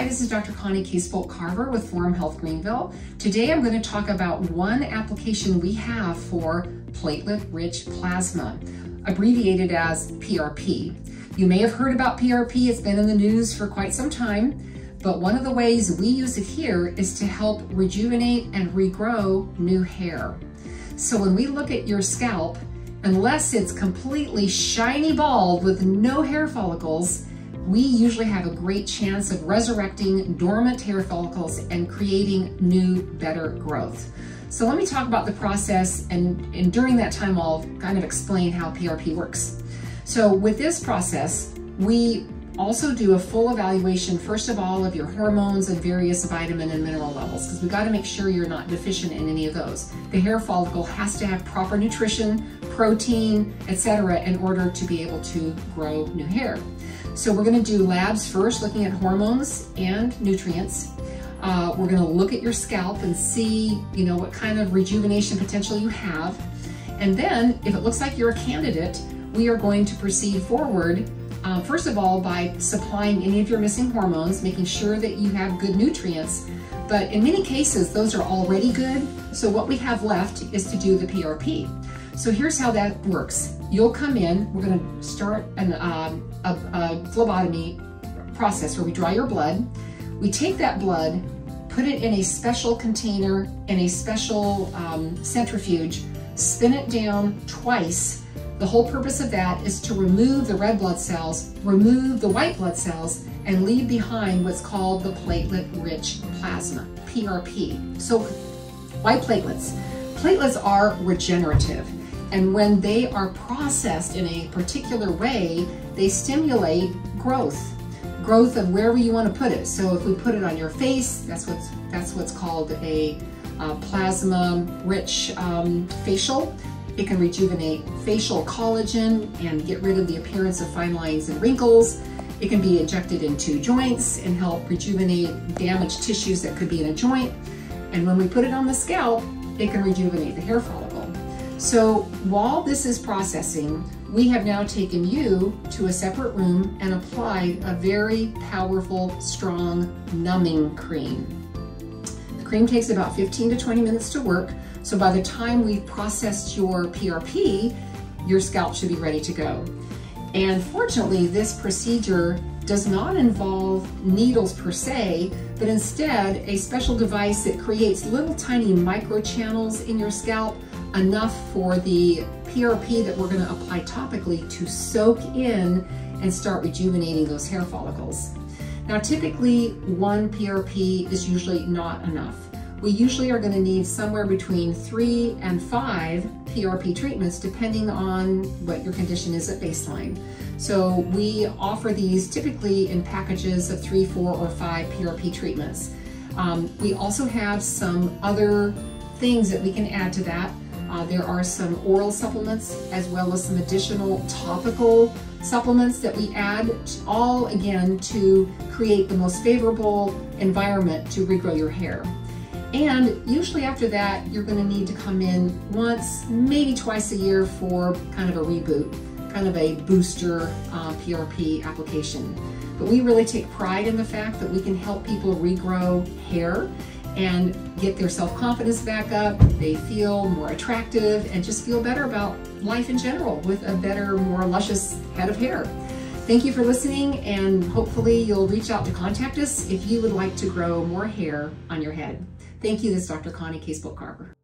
Hi, this is Dr. Connie Casebolt Carver with Forum Health Greenville. Today I'm going to talk about one application we have for platelet-rich plasma, abbreviated as PRP. You may have heard about PRP, it's been in the news for quite some time, but one of the ways we use it here is to help rejuvenate and regrow new hair. So when we look at your scalp, unless it's completely shiny bald with no hair follicles, we usually have a great chance of resurrecting dormant hair follicles and creating new, better growth. So let me talk about the process, and during that time I'll kind of explain how PRP works. So with this process, we also do a full evaluation, first of all, of your hormones and various vitamin and mineral levels, because we've got to make sure you're not deficient in any of those. The hair follicle has to have proper nutrition, protein, etc., in order to be able to grow new hair. So we're going to do labs first, looking at hormones and nutrients. We're going to look at your scalp and see, you know, what kind of rejuvenation potential you have. And then, if it looks like you're a candidate, we are going to proceed forward, first of all, by supplying any of your missing hormones, making sure that you have good nutrients. But in many cases, those are already good. So what we have left is to do the PRP. So here's how that works. You'll come in, we're going to start a phlebotomy process where we draw your blood. We take that blood, put it in a special container, in a special centrifuge, spin it down twice. The whole purpose of that is to remove the red blood cells, remove the white blood cells, and leave behind what's called the platelet-rich plasma, PRP. So why platelets? Platelets are regenerative, and when they are processed in a particular way, they stimulate growth. Growth of wherever you want to put it. So if we put it on your face, that's what's called a plasma-rich facial. It can rejuvenate facial collagen and get rid of the appearance of fine lines and wrinkles. It can be injected into joints and help rejuvenate damaged tissues that could be in a joint. And when we put it on the scalp, it can rejuvenate the hair follicle. So while this is processing, we have now taken you to a separate room and applied a very powerful, strong numbing cream. The cream takes about 15 to 20 minutes to work, so by the time we've processed your PRP, your scalp should be ready to go. And fortunately, this procedure does not involve needles per se, but instead a special device that creates little tiny microchannels in your scalp, enough for the PRP that we're going to apply topically to soak in and start rejuvenating those hair follicles. Now, typically one PRP is usually not enough. We usually are going to need somewhere between 3 and 5 PRP treatments, depending on what your condition is at baseline. So we offer these typically in packages of 3, 4, or 5 PRP treatments. We also have some other things that we can add to that. There are some oral supplements as well as some additional topical supplements that we add, all again to create the most favorable environment to regrow your hair. And usually after that, you're going to need to come in once, maybe twice a year for kind of a reboot, kind of a booster PRP application. But we really take pride in the fact that we can help people regrow hair and get their self-confidence back up. They feel more attractive and just feel better about life in general with a better, more luscious head of hair. Thank you for listening, and hopefully you'll reach out to contact us if you would like to grow more hair on your head. Thank you. This is Dr. Connie Casebolt Carver.